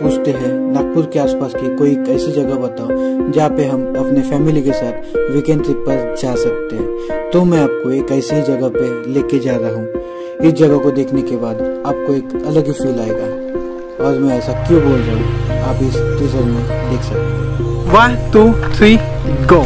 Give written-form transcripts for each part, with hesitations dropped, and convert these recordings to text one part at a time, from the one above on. पूछते हैं नागपुर के आसपास की कोई ऐसी जगह बताओ जहाँ पे हम अपने फैमिली के साथ वीकेंड ट्रिप पर जा सकते हैं। तो मैं आपको एक ऐसी जगह पे लेके जा रहा हूँ। इस जगह को देखने के बाद आपको एक अलग ही फील आएगा। और मैं ऐसा क्यों बोल रहा हूँ आप इस टीजर में देख सकते हैं। 1 2 3 गो।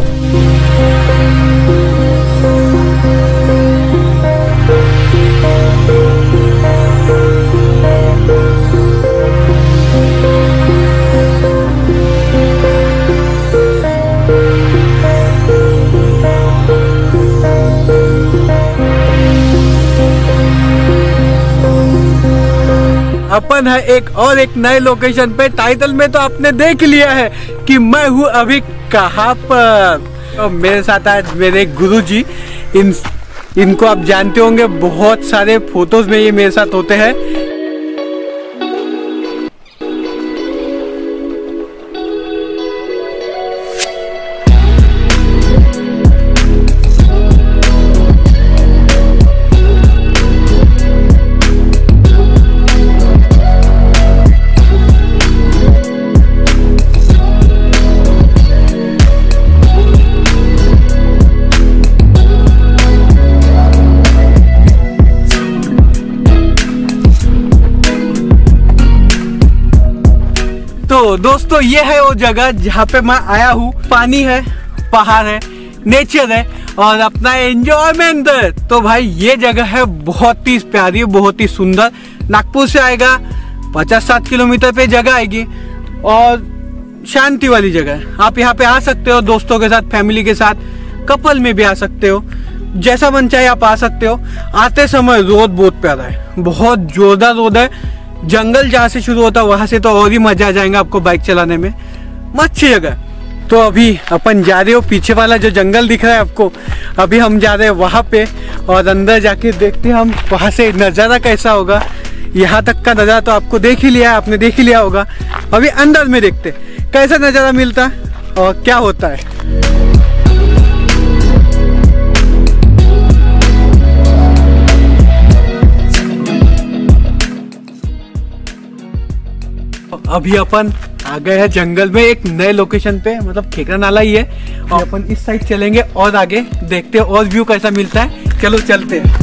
अपन है एक और एक नए लोकेशन पे। टाइटल में तो आपने देख लिया है कि मैं हूँ अभी कहाँ पर। तो मेरे साथ आज मेरे गुरुजी, इनको आप जानते होंगे, बहुत सारे फोटोज में ये मेरे साथ होते हैं। तो दोस्तों ये है वो जगह जहाँ पे मैं आया हूँ। पानी है, पहाड़ है, नेचर है और अपना एंजॉयमेंट। तो भाई ये जगह है बहुत ही प्यारी, बहुत ही सुंदर। नागपुर से आएगा 50-60 किलोमीटर पे जगह आएगी और शांति वाली जगह है। आप यहाँ पे आ सकते हो दोस्तों के साथ, फैमिली के साथ, कपल में भी आ सकते हो, जैसा मन चाहे आप आ सकते हो। आते समय रोड बहुत प्यारा है, बहुत जोरदार रोड है। जंगल जहाँ से शुरू होता है वहाँ से तो और ही मजा आ जाएगा आपको बाइक चलाने में। अच्छी जगह। तो अभी अपन जा रहे हो, पीछे वाला जो जंगल दिख रहा है आपको, अभी हम जा रहे हैं वहाँ पे और अंदर जाके देखते हैं हम वहाँ से नज़ारा कैसा होगा। यहाँ तक का नज़ारा तो आपको देख ही लिया, आपने देख ही लिया होगा। अभी अंदर में देखते कैसा नज़ारा मिलता है और क्या होता है। अभी अपन आ गए हैं जंगल में एक नए लोकेशन पे, मतलब खेकरा नाला ही है। और अपन इस साइड चलेंगे और आगे देखते हैं और व्यू कैसा मिलता है। चलो चलते हैं।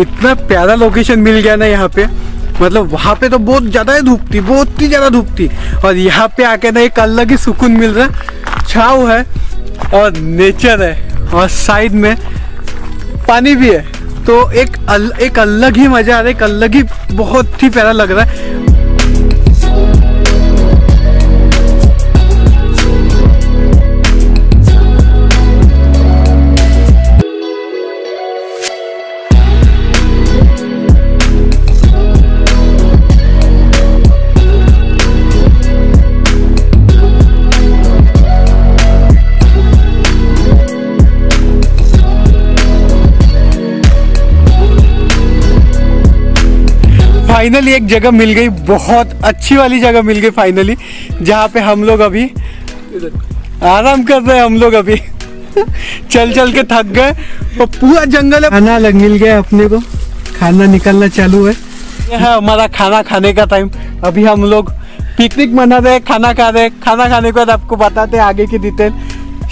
इतना प्यारा लोकेशन मिल गया ना यहाँ पे, मतलब वहाँ पे तो बहुत ज़्यादा धूप थी, बहुत ही ज़्यादा धूप थी और यहाँ पे आके ना एक अलग ही सुकून मिल रहा है। छाव है और नेचर है और साइड में पानी भी है, तो एक अलग ही मज़ा आ रहा है, एक अलग ही बहुत ही प्यारा लग रहा है। फाइनली एक जगह मिल गई, बहुत अच्छी वाली जगह मिल गई फाइनली, जहाँ पे हम लोग अभी आराम कर रहे हैं। हम लोग अभी चल चल के थक गए और पूरा जंगल है। खाना अलग मिल गया अपने को, खाना निकलना चालू है। यह हमारा खाना खाने का टाइम। अभी हम लोग पिकनिक मना रहे हैं, खाना खा रहे हैं। खाना खाने के बाद आपको बताते हैं आगे की डिटेल।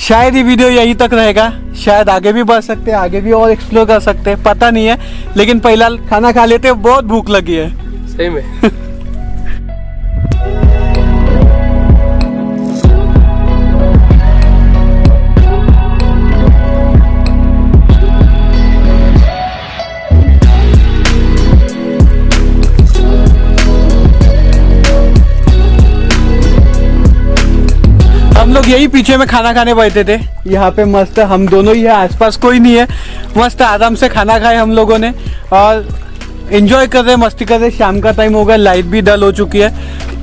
शायद ये वीडियो यहीं तक रहेगा, शायद आगे भी बढ़ सकते हैं, आगे भी और एक्सप्लोर कर सकते हैं, पता नहीं है। लेकिन पहला खाना खा लेते हैं, बहुत भूख लगी है सही में। हम लोग यही पीछे में खाना खाने बैठे थे। यहाँ पे मस्त हम दोनों ही है, आसपास कोई नहीं है। मस्त आराम से खाना खाए हम लोगों ने और एंजॉय कर रहे, मस्ती कर रहे। शाम का टाइम हो गया, लाइट भी डल हो चुकी है,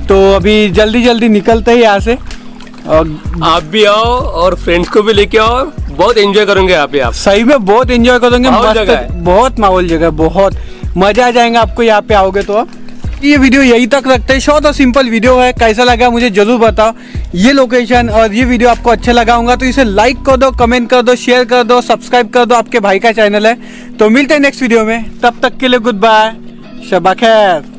तो अभी जल्दी जल्दी निकलते हैं यहाँ से। और आप भी आओ और फ्रेंड्स को भी लेके आओ, बहुत एंजॉय करेंगे आप। सही में बहुत एंजॉय करेंगे, बहुत माहौल जगह, बहुत मजा आ जाएगा आपको यहाँ पे आओगे तो। ये वीडियो यहीं तक रखते हैं, शॉर्ट और सिंपल वीडियो है, कैसा लगा मुझे जरूर बताओ। ये लोकेशन और ये वीडियो आपको अच्छा लगा होगा तो इसे लाइक कर दो, कमेंट कर दो, शेयर कर दो, सब्सक्राइब कर दो, आपके भाई का चैनल है। तो मिलते हैं नेक्स्ट वीडियो में, तब तक के लिए गुड बाय, शबा खैर।